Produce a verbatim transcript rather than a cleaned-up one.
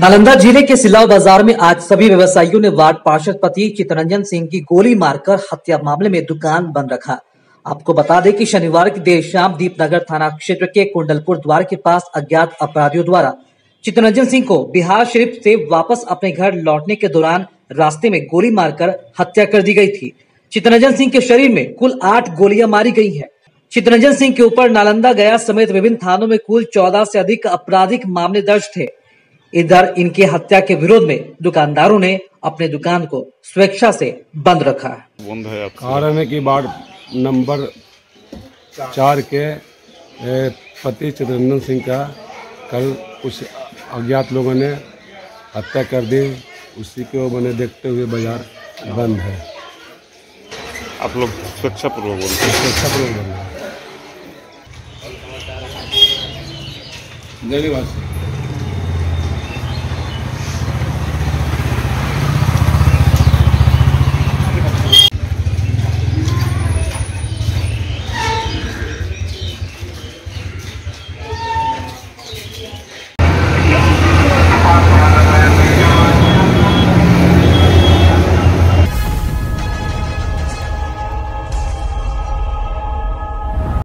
नालंदा जिले के सिलाव बाजार में आज सभी व्यवसायियों ने वार्ड पार्षद पति चितरंजन सिंह की गोली मारकर हत्या मामले में दुकान बंद रखा। आपको बता दें कि शनिवार की देर शाम दीपनगर थाना क्षेत्र के कुंडलपुर द्वार के पास अज्ञात अपराधियों द्वारा चितरंजन सिंह को बिहार शरीफ से वापस अपने घर लौटने के दौरान रास्ते में गोली मारकर हत्या कर दी गई थी। चितरंजन सिंह के शरीर में कुल आठ गोलियां मारी गई हैं। चितरंजन सिंह के ऊपर नालंदा गया समेत विभिन्न थानों में कुल चौदह से अधिक आपराधिक मामले दर्ज थे। इधर इनकी हत्या के विरोध में दुकानदारों ने अपने दुकान को स्वेच्छा से बंद रखा है। कारण है कि वार्ड नंबर चार के पति चितरंजन सिंह का कल कुछ अज्ञात लोगों ने हत्या कर दी, उसी को मैंने देखते हुए बाजार बंद है। आप लोग स्वेच्छा पूर्वक स्वेच्छा पूर्वक